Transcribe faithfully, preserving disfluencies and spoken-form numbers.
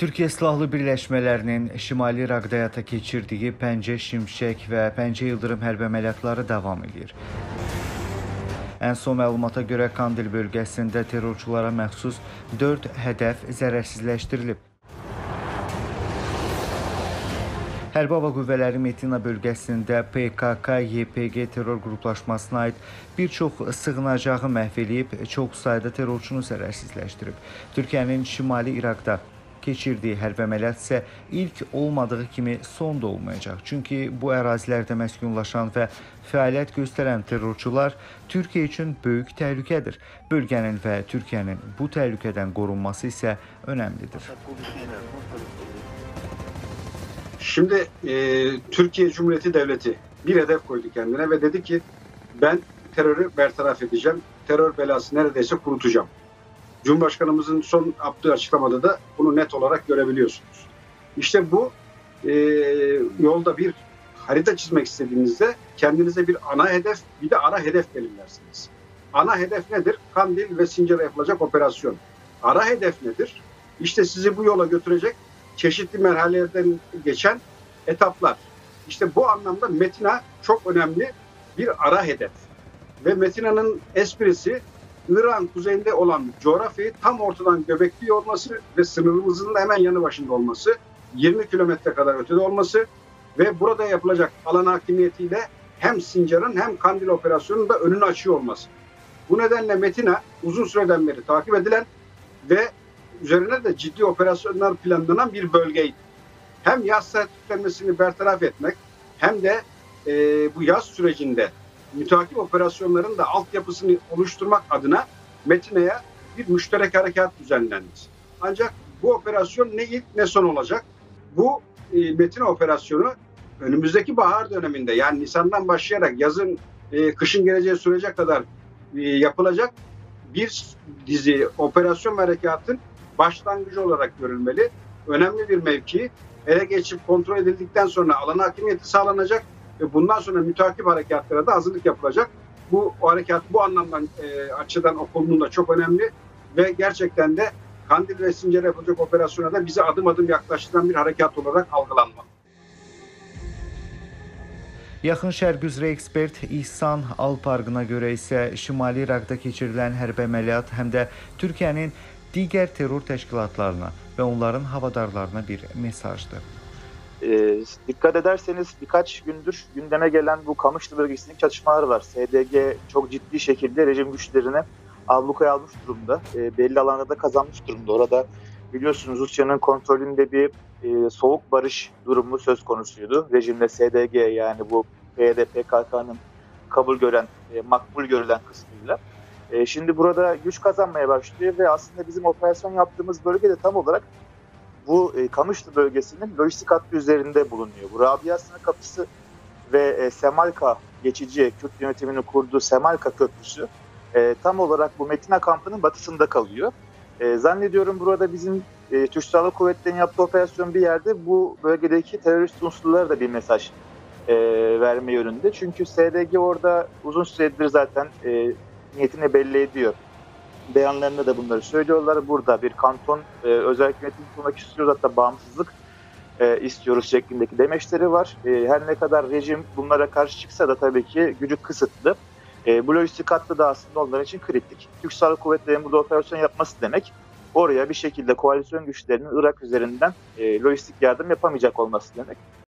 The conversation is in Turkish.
Türkiye Silahlı Birləşmələrinin Şimali Irak'da həyata keçirdiyi Pence Şimşek və Pence Yıldırım hərbi əməliyyatları davam edir. Ən son məlumata görə Kandil bölgəsində terrorçulara məxsus dörd hədəf zərərsizləşdirilib. Hərbi hava qüvvələri Metina bölgəsində P K K Y P G terror qruplaşmasına aid bir çox sığınacağı məhv edib, çox sayda terrorçunu zərərsizləşdirib. Türkiyənin Şimali İraqda keçirdiyi hərbi əməliyyat isə ilk olmadığı kimi son da olmayacaq. Çünki bu ərazilərdə məskunlaşan və fəaliyyət göstərən terrorçular Türkiyə üçün böyük təhlükədir. Bölgənin və Türkiyənin bu təhlükədən qorunması isə önəmlidir. Şimdi e, Türkiye Cumhuriyeti Devleti bir hedef koydu kendine ve dedi ki ben terörü bertaraf edeceğim, terör belası neredeyse kurutacağım. Cumhurbaşkanımızın son yaptığı açıklamada da bunu net olarak görebiliyorsunuz. İşte bu e, yolda bir harita çizmek istediğinizde kendinize bir ana hedef, bir de ara hedef belirlersiniz. Ana hedef nedir? Kandil ve Sincar'a yapılacak operasyon. Ara hedef nedir? İşte sizi bu yola götürecek çeşitli merhalelerden geçen etaplar. İşte bu anlamda Metina çok önemli bir ara hedef. Ve Metina'nın esprisi İran kuzeyinde olan coğrafyayı tam ortadan göbekliyor olması ve sınırımızın da hemen yanı başında olması, yirmi kilometre kadar ötede olması ve burada yapılacak alan hakimiyetiyle hem Sincar'ın hem Kandil operasyonunun da önünü açıyor olması. Bu nedenle Metina uzun süreden beri takip edilen ve üzerine de ciddi operasyonlar planlanan bir bölgeydi. Hem yaz sertliklenmesini bertaraf etmek hem de e, bu yaz sürecinde müteakip operasyonların da altyapısını oluşturmak adına Metina'ya bir müşterek harekat düzenlendi. Ancak bu operasyon ne ilk ne son olacak. Bu e, Metina operasyonu önümüzdeki bahar döneminde, yani Nisan'dan başlayarak yazın, e, kışın geleceği sürece kadar e, yapılacak bir dizi operasyon harekatın başlangıcı olarak görülmeli. Önemli bir mevki ele geçip kontrol edildikten sonra alan hakimiyeti sağlanacak ve bundan sonra müteakip harekatlara da hazırlık yapılacak. Bu harekat bu anlamdan e, açıdan o konunun da çok önemli ve gerçekten de Kandil ve Sincar'a yapılacak operasyona da bize adım adım yaklaştıran bir harekat olarak algılanmalı. Yaxın Şərq üzrə ekspert İhsan Alparqına görə isə Şimali İraqda keçirilən hərbi əməliyyat həm də Türkiyənin digər terror təşkilatlarına ve onların havadarlarına bir mesajdır. E, dikkat ederseniz birkaç gündür gündeme gelen bu Kamışlı bölgesinin çatışmaları var. S D G çok ciddi şekilde rejim güçlerini ablukaya almış durumda. E, belli alanda da kazanmış durumda. Orada biliyorsunuz Rusya'nın kontrolünde bir e, soğuk barış durumu söz konusuydu. Rejimle S D G, yani bu P Y D, P K K'nın kabul gören, e, makbul görülen kısmıyla. Şimdi burada güç kazanmaya başlıyor ve aslında bizim operasyon yaptığımız bölgede tam olarak bu Kamışlı bölgesinin lojistik hattı üzerinde bulunuyor. Bu Rabia sınır kapısı ve Semalka geçici Kürt yönetiminin kurduğu Semalka köprüsü tam olarak bu Metina kampının batısında kalıyor. Zannediyorum burada bizim Türk Silahlı Kuvvetleri'nin yaptığı operasyon bir yerde bu bölgedeki terörist unsurlara da bir mesaj verme yönünde. Çünkü S D G orada uzun süredir zaten niyetini belli ediyor. Beyanlarında da bunları söylüyorlar. Burada bir kanton e, özel yönetim kurmak istiyoruz, hatta bağımsızlık e, istiyoruz şeklindeki demeçleri var. E, her ne kadar rejim bunlara karşı çıksa da tabii ki gücü kısıtlı. E, bu lojistik hattı da aslında onlar için kritik. Türk Silahlı Kuvvetleri'nin burada operasyon yapması demek, oraya bir şekilde koalisyon güçlerinin Irak üzerinden e, lojistik yardım yapamayacak olması demek.